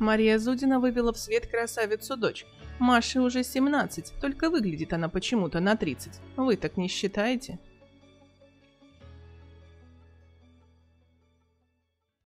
Мария Зудина вывела в свет красавицу дочь. Маше уже 17, только выглядит она почему-то на 30. Вы так не считаете?